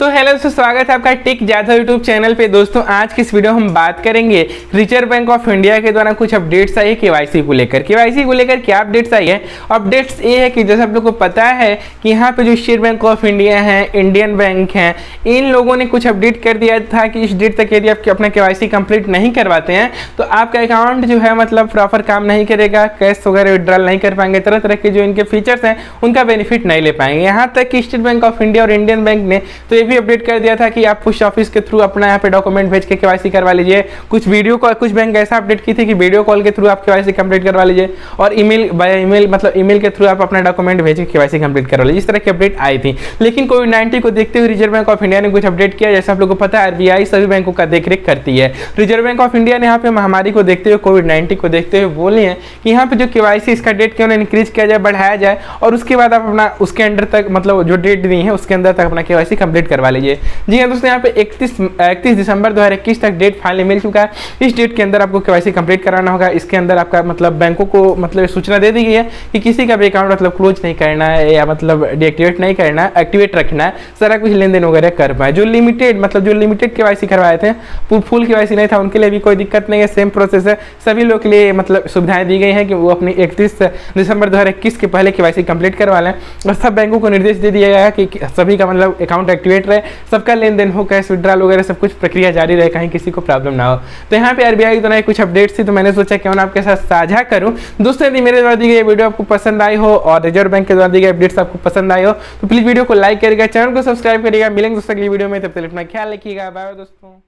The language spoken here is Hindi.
तो हेलो दोस्तों, स्वागत है आपका टेक जाधव यूट्यूब चैनल पे। दोस्तों आज की इस वीडियो में हम बात करेंगे रिजर्व बैंक ऑफ इंडिया के द्वारा कुछ अपडेट्स आई है केवाईसी को लेकर। केवाईसी को लेकर क्या अपडेट्स आई है? अपडेट्स ये है कि जैसे आप लोग को पता है कि यहाँ पे जो स्टेट बैंक ऑफ इंडिया है, इंडियन बैंक है, इन लोगों ने कुछ अपडेट कर दिया था कि इस डेट तक यदि आप अपना केवाईसी कंप्लीट नहीं करवाते हैं तो आपका अकाउंट जो है मतलब प्रॉपर काम नहीं करेगा, कैश वगैरह विड्रॉल नहीं कर पाएंगे, तरह तरह के जो इनके फीचर्स हैं उनका बेनिफिट नहीं ले पाएंगे। यहाँ तक कि स्टेट बैंक ऑफ इंडिया और इंडियन बैंक ने तो भी अपडेट कर दिया था कि आप पोस्ट ऑफिस के थ्रू अपना यहाँ पे डॉक्यूमेंट भेज के केवाईसी करवा लीजिए। कुछ वीडियो कॉल, कुछ बैंक ऐसा अपडेट की थी कि वीडियो कॉल के थ्रू आप केवाईसी कंप्लीट करवा लीजिए और ईमेल बाय ईमेल मतलब ईमेल के थ्रू आप अपना डॉक्यूमेंट भेज के केवाईसी कंप्लीट करवा लीजिए। इस तरह की अपडेट आई थी। लेकिन कोविड-19 को देखते हुए रिजर्व बैंक ऑफ इंडिया ने कुछ अपडेट किया। जैसे आप लोगों को पता है RBI सभी बैंकों का देखरेख करती है। रिजर्व बैंक ऑफ इंडिया ने यहाँ पे महामारी को देखते हुए, कोविड-19 को देखते हुए बोले हैं कि यहाँ पे जो केवाईसी इसका डेट क्यों ना इंक्रीज किया जाए, बढ़ाया जाए और उसके बाद आप अपना उसके अंडर तक मतलब जो डेट दी है उसके अंदर तक अपना केवाईसी कंप्लीट करवा लीजिए। जी हां दोस्तों, यहाँ पे 31 दिसंबर 2021 तक डेट फाइनली मिल चुका है। इस डेट के अंदर आपको केवाईसी कंप्लीट कराना होगा। इसके अंदर आपका मतलब बैंकों को मतलब सूचना दे दी गई है कि किसी का भी अकाउंट मतलब क्लोज नहीं करना है या मतलब डीएक्टिवेट नहीं करना है, एक्टिवेट रखना है, सारा कुछ लेन देन वगैरह कर पाए। जो लिमिटेड केवाईसी करवाए थे, फुल केवाईसी नहीं था, उनके लिए भी कोई दिक्कत नहीं है, सेम प्रोसेस है। सभी लोग के लिए मतलब सुविधाएं दी गई हैं कि वो अपनी 31 दिसंबर 2021 के पहले केवाईसी कंप्लीट करवा लें और सब बैंकों को निर्देश दे दिया गया है कि सभी का मतलब अकाउंट एक्टिवेट रहे, सबका लेन देन हो, कैश विड्रॉल वगैरह सब कुछ प्रक्रिया जारी रहे, कहीं किसी को प्रॉब्लम ना हो। तो यहाँ पे आरबीआई द्वारा कुछ अपडेट्स थी तो मैंने सोचा क्यों ना आपके साथ साझा करूं। दोस्तों यदि मेरे द्वारा दी गई वीडियो आपको पसंद आई हो और रिजर्व बैंक के द्वारा दी गई अपडेट्स आपको पसंद आई हो तो प्लीज वीडियो को लाइक करिएगा, चैनल को सब्सक्राइब करिएगा। मिलेंगे दोस्तों अगली वीडियो में, तब तक अपना ख्याल रखिएगा। बाय बाय दोस्तों।